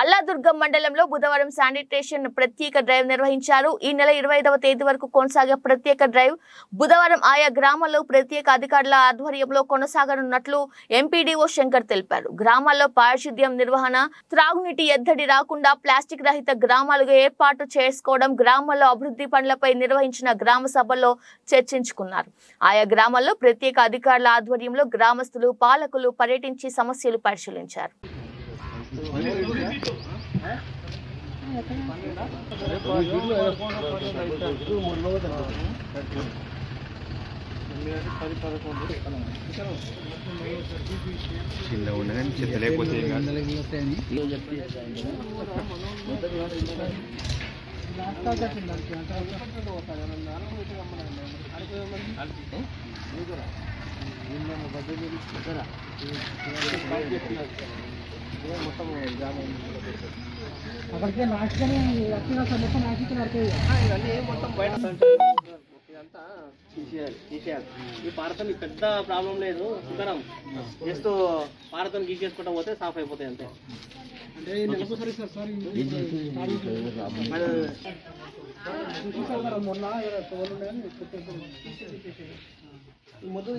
అల్లాదుర్గం మండలంలో బుధవారం శానిటేషన్ ప్రత్యేక డ్రైవ్ నిర్వహించారు. ఈ నెల 25వ తేదీ వరకు కొనసాగే ప్రత్యేక డ్రైవ్ బుధవారం ఆయా గ్రామాల్లో ప్రత్యేక అధికారుల ఆధ్వర్యంలో కొనసాగనున్నట్లు ఎంపీడీఓ శంకర్ తెలిపారు. గ్రామాల్లో పారిశుద్ధ్యం నిర్వహణ, త్రాగునీటి ఎద్దడి రాకుండా ప్లాస్టిక్ రహిత గ్రామాలుగా ఏర్పాటు చేసుకోవడం, గ్రామాల్లో అభివృద్ధి పనులపై నిర్వహించిన గ్రామ సభల్లో చర్చించుకున్నారు. ఆయా గ్రామాల్లో ప్రత్యేక అధికారుల ఆధ్వర్యంలో గ్రామస్తులు, పాలకులు పర్యటించి సమస్యలు పరిశీలించారు. అక్కడికే నాశనం మొత్తం నాశించినట్టు ఇవన్నీ మొత్తం బయట ఇదంతా తీసేయాలి తీసేయాలి. ఈ పారతోని పెద్ద ప్రాబ్లం లేదు సుందరం, జస్ట్ పారతోని గీసేసుకుంటా పోతే సాఫ్ అయిపోతాయి అంతే. అంటే మొన్న మొదలు